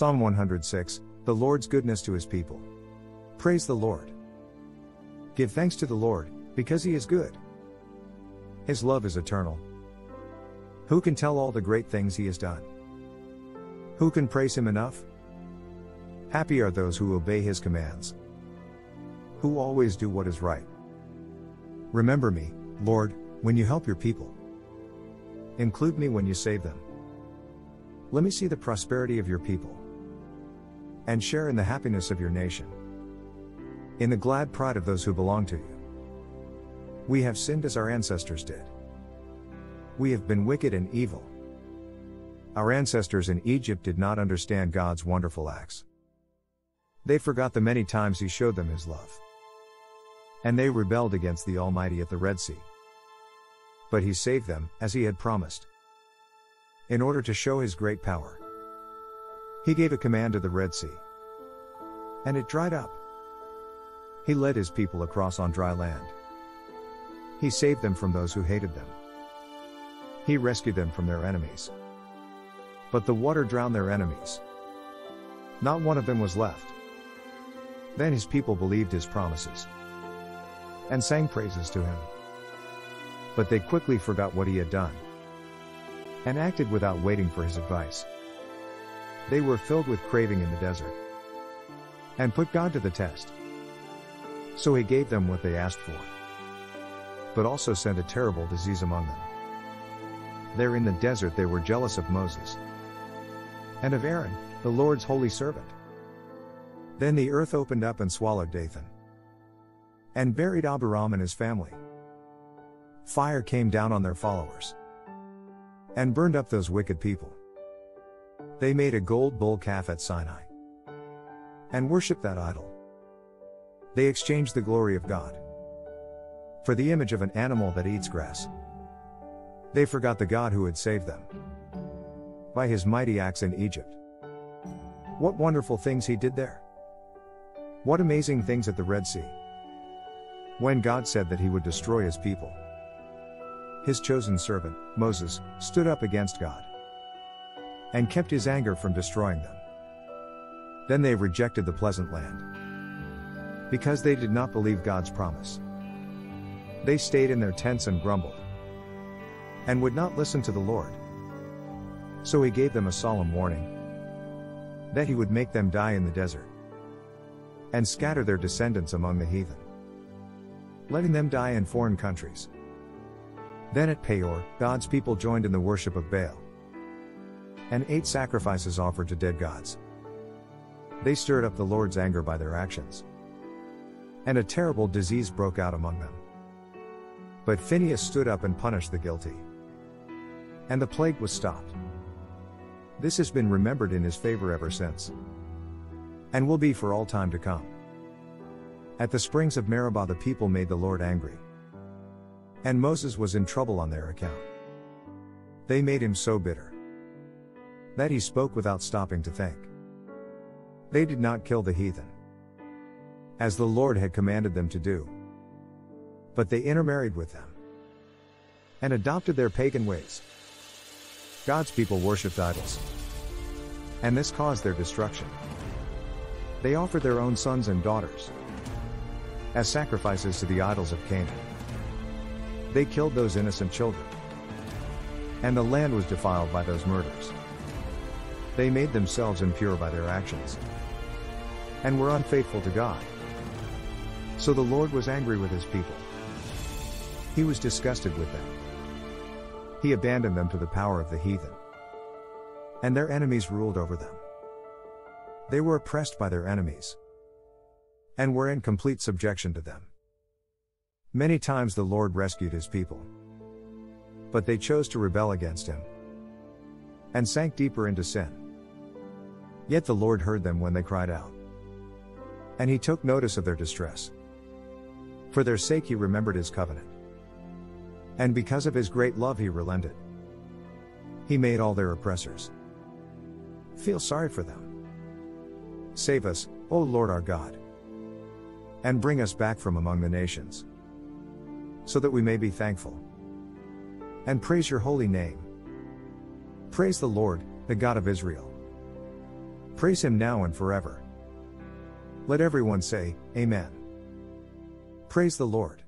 Psalm 106, the Lord's goodness to his people. Praise the Lord. Give thanks to the Lord, because he is good. His love is eternal. Who can tell all the great things he has done? Who can praise him enough? Happy are those who obey his commands, who always do what is right. Remember me, Lord, when you help your people. Include me when you save them. Let me see the prosperity of your people, and share in the happiness of your nation, in the glad pride of those who belong to you. We have sinned as our ancestors did. We have been wicked and evil. Our ancestors in Egypt did not understand God's wonderful acts. They forgot the many times he showed them his love, and they rebelled against the Almighty at the Red Sea. But he saved them, as he had promised. In order to show his great power, he gave a command to the Red Sea, and it dried up. He led his people across on dry land. He saved them from those who hated them. He rescued them from their enemies. But the water drowned their enemies. Not one of them was left. Then his people believed his promises, and sang praises to him. But they quickly forgot what he had done, and acted without waiting for his advice. They were filled with craving in the desert, and put God to the test. So he gave them what they asked for, but also sent a terrible disease among them. There in the desert they were jealous of Moses, and of Aaron, the Lord's holy servant. Then the earth opened up and swallowed Dathan, and buried Abiram and his family. Fire came down on their followers, and burned up those wicked people. They made a gold bull calf at Sinai, and worshipped that idol. They exchanged the glory of God for the image of an animal that eats grass. They forgot the God who had saved them by his mighty acts in Egypt. What wonderful things he did there! What amazing things at the Red Sea! When God said that he would destroy his people, his chosen servant, Moses, stood up against God, and kept his anger from destroying them. Then they rejected the pleasant land, because they did not believe God's promise. They stayed in their tents and grumbled, and would not listen to the Lord. So he gave them a solemn warning, that he would make them die in the desert, and scatter their descendants among the heathen, letting them die in foreign countries. Then at Peor, God's people joined in the worship of Baal, and ate sacrifices offered to dead gods. They stirred up the Lord's anger by their actions, and a terrible disease broke out among them. But Phinehas stood up and punished the guilty, and the plague was stopped. This has been remembered in his favor ever since, and will be for all time to come. At the springs of Meribah the people made the Lord angry, and Moses was in trouble on their account. They made him so bitter that he spoke without stopping to think. They did not kill the heathen, as the Lord had commanded them to do, but they intermarried with them, and adopted their pagan ways. God's people worshipped idols, and this caused their destruction. They offered their own sons and daughters as sacrifices to the idols of Canaan. They killed those innocent children, and the land was defiled by those murders. They made themselves impure by their actions, and were unfaithful to God. So the Lord was angry with his people. He was disgusted with them. He abandoned them to the power of the heathen, and their enemies ruled over them. They were oppressed by their enemies, and were in complete subjection to them. Many times the Lord rescued his people, but they chose to rebel against him, and sank deeper into sin. Yet the Lord heard them when they cried out, and he took notice of their distress. For their sake he remembered his covenant, and because of his great love he relented. He made all their oppressors feel sorry for them. Save us, O Lord our God, and bring us back from among the nations, so that we may be thankful, and praise your holy name. Praise the Lord, the God of Israel. Praise him now and forever. Let everyone say, Amen. Praise the Lord.